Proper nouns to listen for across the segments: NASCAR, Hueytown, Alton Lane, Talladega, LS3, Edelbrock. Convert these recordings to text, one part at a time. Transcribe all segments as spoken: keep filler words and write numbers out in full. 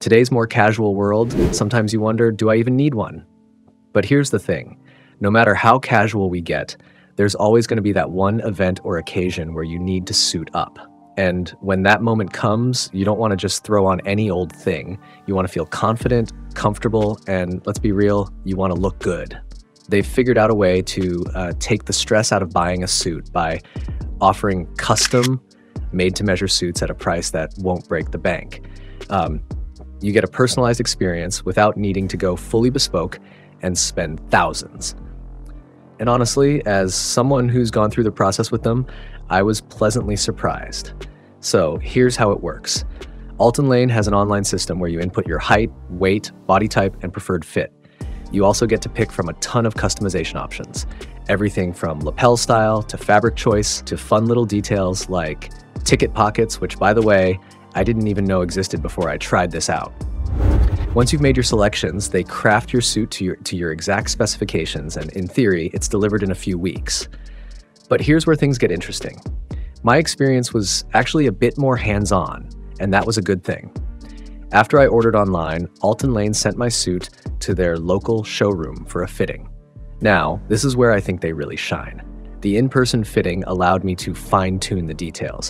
Today's more casual world, sometimes you wonder, do I even need one? But here's the thing, no matter how casual we get, there's always going to be that one event or occasion where you need to suit up. And when that moment comes, you don't want to just throw on any old thing. You want to feel confident, comfortable, and let's be real, you want to look good. They've figured out a way to uh, take the stress out of buying a suit by offering custom, made-to-measure suits at a price that won't break the bank. Um, You get a personalized experience without needing to go fully bespoke and spend thousands. And honestly, as someone who's gone through the process with them, I was pleasantly surprised. So here's how it works. Alton Lane has an online system where you input your height, weight, body type, and preferred fit. You also get to pick from a ton of customization options. Everything from lapel style to fabric choice to fun little details like ticket pockets, which by the way, I didn't even know existed before I tried this out. Once you've made your selections, they craft your suit to your, to your exact specifications, and in theory, it's delivered in a few weeks. But here's where things get interesting. My experience was actually a bit more hands-on, and that was a good thing. After I ordered online, Alton Lane sent my suit to their local showroom for a fitting. Now, this is where I think they really shine. The in-person fitting allowed me to fine-tune the details.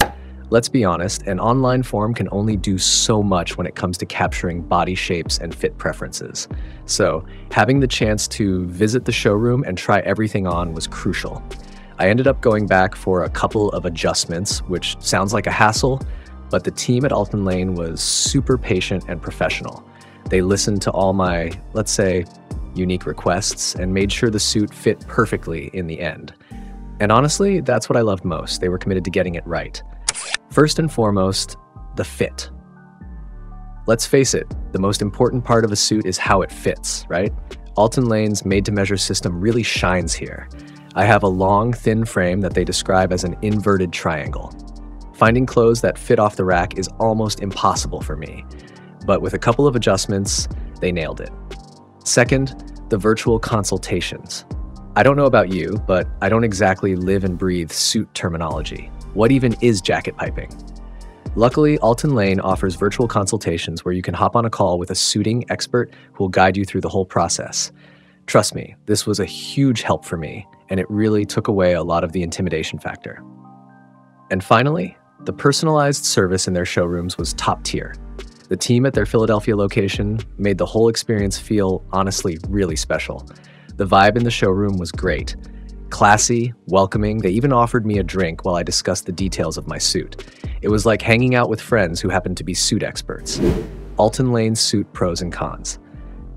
Let's be honest, an online form can only do so much when it comes to capturing body shapes and fit preferences. So, having the chance to visit the showroom and try everything on was crucial. I ended up going back for a couple of adjustments, which sounds like a hassle, but the team at Alton Lane was super patient and professional. They listened to all my, let's say, unique requests and made sure the suit fit perfectly in the end. And honestly, that's what I loved most. They were committed to getting it right. First and foremost, the fit. Let's face it, the most important part of a suit is how it fits, right? Alton Lane's made-to-measure system really shines here. I have a long, thin frame that they describe as an inverted triangle. Finding clothes that fit off the rack is almost impossible for me, but with a couple of adjustments, they nailed it. Second, the virtual consultations. I don't know about you, but I don't exactly live and breathe suit terminology. What even is jacket piping? Luckily, Alton Lane offers virtual consultations where you can hop on a call with a suiting expert who will guide you through the whole process. Trust me, this was a huge help for me, and it really took away a lot of the intimidation factor. And finally, the personalized service in their showrooms was top tier. The team at their Philadelphia location made the whole experience feel, honestly, really special. The vibe in the showroom was great. Classy, welcoming, they even offered me a drink while I discussed the details of my suit. It was like hanging out with friends who happened to be suit experts. Alton Lane suit pros and cons.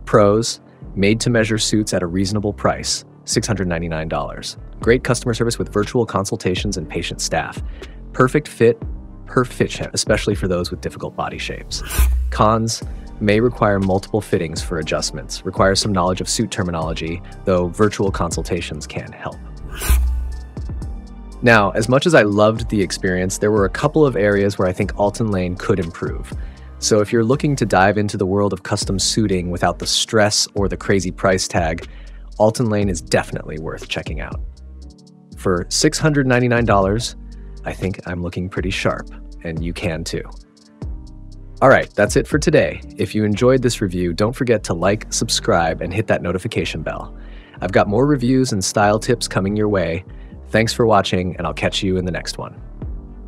Pros, made-to-measure suits at a reasonable price, six hundred ninety-nine dollars. Great customer service with virtual consultations and patient staff. Perfect fit, perfect fit, especially for those with difficult body shapes. Cons, may require multiple fittings for adjustments, requires some knowledge of suit terminology, though virtual consultations can help. Now, as much as I loved the experience, there were a couple of areas where I think Alton Lane could improve. So if you're looking to dive into the world of custom suiting without the stress or the crazy price tag, Alton Lane is definitely worth checking out. For six hundred ninety-nine dollars, I think I'm looking pretty sharp, and you can too. All right, that's it for today. If you enjoyed this review, don't forget to like, subscribe, and hit that notification bell. I've got more reviews and style tips coming your way. Thanks for watching, and I'll catch you in the next one.